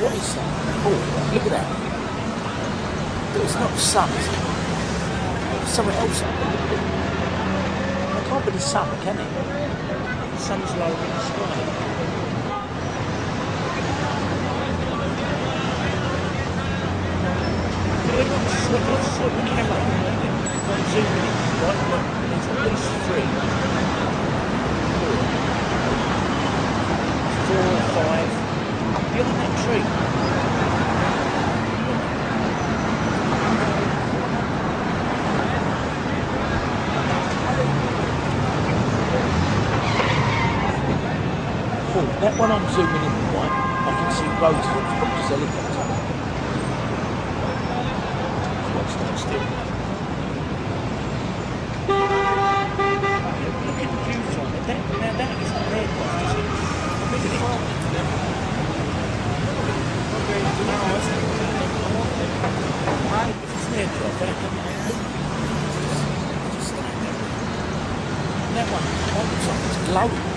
What is that? Oh, look at that. It's not the sun, is it? It's something else up there. It can't be the sun, can it? The sun's low in the sky. Look at the camera. Zoom in. Right, look. There's at least three. Four, five. Up behind that tree. Cool. That one I'm zooming in with white. I can see roads as well as helicopter. Still. Look at the view from it. Now that is not their cost, is it? Look at it. If it's their cost, that doesn't matter. That one, on the top, it's glowing.